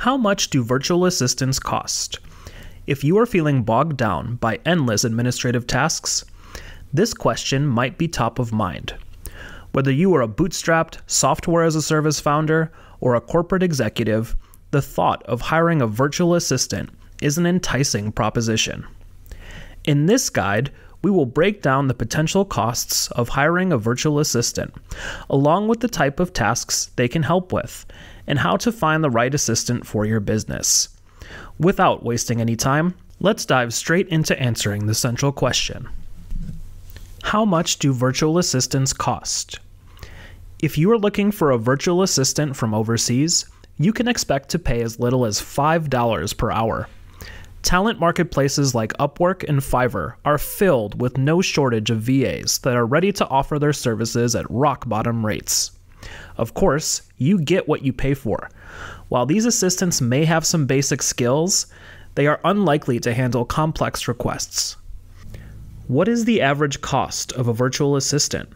How much do virtual assistants cost? If you are feeling bogged down by endless administrative tasks, this question might be top of mind. Whether you are a bootstrapped, software-as-a-service founder or a corporate executive, the thought of hiring a virtual assistant is an enticing proposition. In this guide, we will break down the potential costs of hiring a virtual assistant, along with the type of tasks they can help with, and how to find the right assistant for your business. Without wasting any time, let's dive straight into answering the central question. How much do virtual assistants cost? If you are looking for a virtual assistant from overseas, you can expect to pay as little as $5 per hour. Talent marketplaces like Upwork and Fiverr are filled with no shortage of VAs that are ready to offer their services at rock-bottom rates. Of course, you get what you pay for. While these assistants may have some basic skills, they are unlikely to handle complex requests. What is the average cost of a virtual assistant?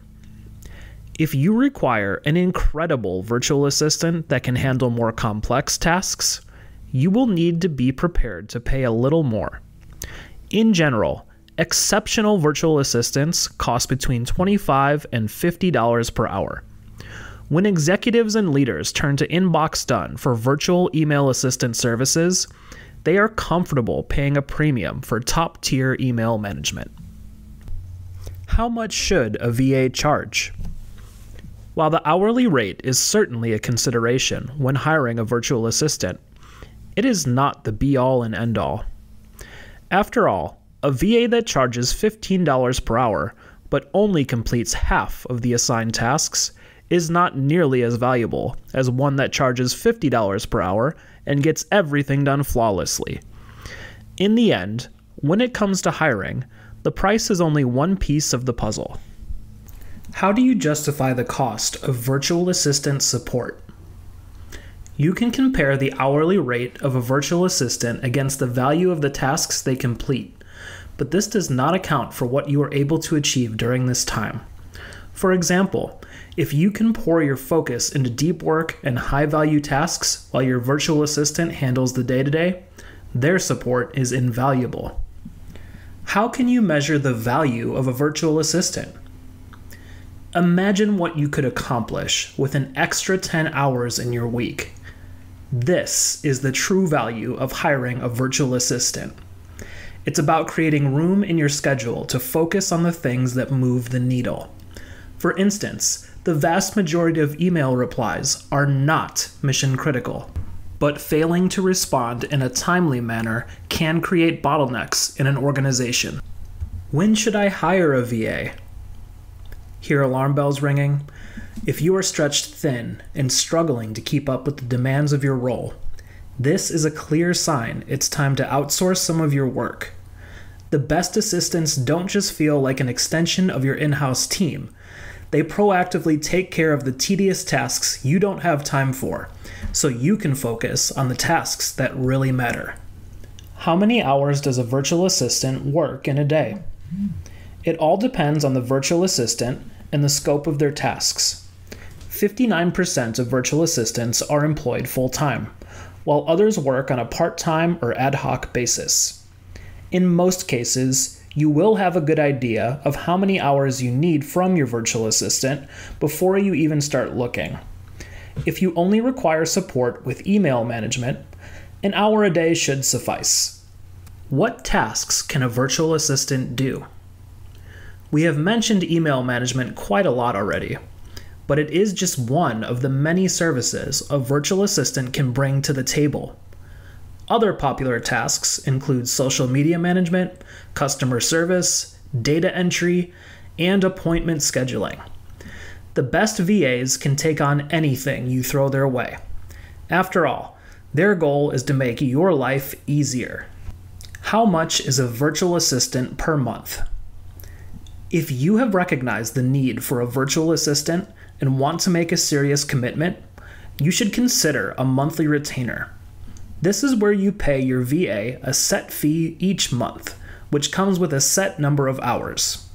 If you require an incredible virtual assistant that can handle more complex tasks, you will need to be prepared to pay a little more. In general, exceptional virtual assistants cost between $25 and $50 per hour. When executives and leaders turn to Inbox Done for virtual email assistant services, they are comfortable paying a premium for top-tier email management. How much should a VA charge? While the hourly rate is certainly a consideration when hiring a virtual assistant, it is not the be-all and end-all. After all, a VA that charges $15 per hour, but only completes half of the assigned tasks, is not nearly as valuable as one that charges $50 per hour and gets everything done flawlessly. In the end, when it comes to hiring, the price is only one piece of the puzzle. How do you justify the cost of virtual assistant support? You can compare the hourly rate of a virtual assistant against the value of the tasks they complete, but this does not account for what you are able to achieve during this time. For example, if you can pour your focus into deep work and high-value tasks while your virtual assistant handles the day-to-day, their support is invaluable. How can you measure the value of a virtual assistant? Imagine what you could accomplish with an extra 10 hours in your week. This is the true value of hiring a virtual assistant. It's about creating room in your schedule to focus on the things that move the needle. For instance, the vast majority of email replies are not mission critical, but failing to respond in a timely manner can create bottlenecks in an organization. When should I hire a VA? Hear alarm bells ringing? If you are stretched thin and struggling to keep up with the demands of your role, this is a clear sign it's time to outsource some of your work. The best assistants don't just feel like an extension of your in-house team. They proactively take care of the tedious tasks you don't have time for, so you can focus on the tasks that really matter. How many hours does a virtual assistant work in a day? It all depends on the virtual assistant and the scope of their tasks. 59% of virtual assistants are employed full-time, while others work on a part-time or ad hoc basis. In most cases, you will have a good idea of how many hours you need from your virtual assistant before you even start looking. If you only require support with email management, an hour a day should suffice. What tasks can a virtual assistant do? We have mentioned email management quite a lot already, but it is just one of the many services a virtual assistant can bring to the table. Other popular tasks include social media management, customer service, data entry, and appointment scheduling. The best VAs can take on anything you throw their way. After all, their goal is to make your life easier. How much is a virtual assistant per month? If you have recognized the need for a virtual assistant and want to make a serious commitment, you should consider a monthly retainer. This is where you pay your VA a set fee each month, which comes with a set number of hours.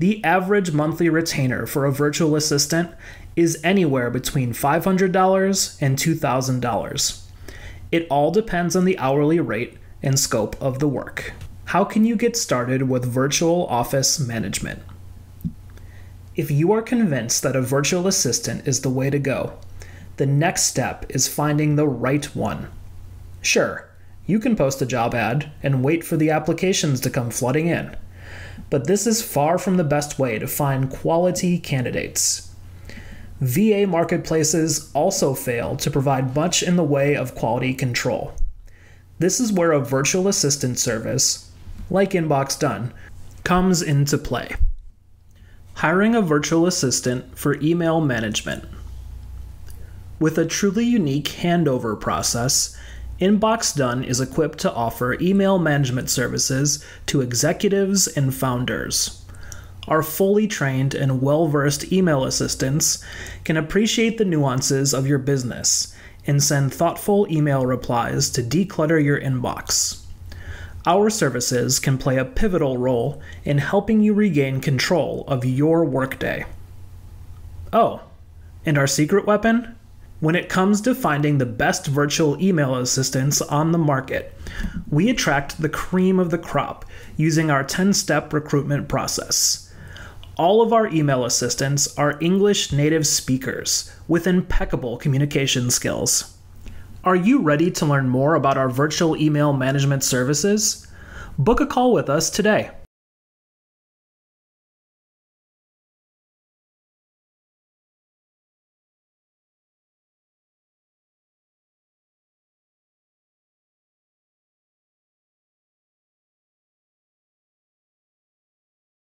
The average monthly retainer for a virtual assistant is anywhere between $500 and $2,000. It all depends on the hourly rate and scope of the work. How can you get started with virtual office management? If you are convinced that a virtual assistant is the way to go, the next step is finding the right one. Sure, you can post a job ad and wait for the applications to come flooding in, but this is far from the best way to find quality candidates. VA marketplaces also fail to provide much in the way of quality control. This is where a virtual assistant service, like Inbox Done, comes into play. Hiring a virtual assistant for email management. With a truly unique handover process, Inbox Done is equipped to offer email management services to executives and founders. Our fully trained and well-versed email assistants can appreciate the nuances of your business and send thoughtful email replies to declutter your inbox. Our services can play a pivotal role in helping you regain control of your workday. Oh, and our secret weapon? When it comes to finding the best virtual email assistants on the market, we attract the cream of the crop using our 10-step recruitment process. All of our email assistants are English native speakers with impeccable communication skills. Are you ready to learn more about our virtual email management services? Book a call with us today.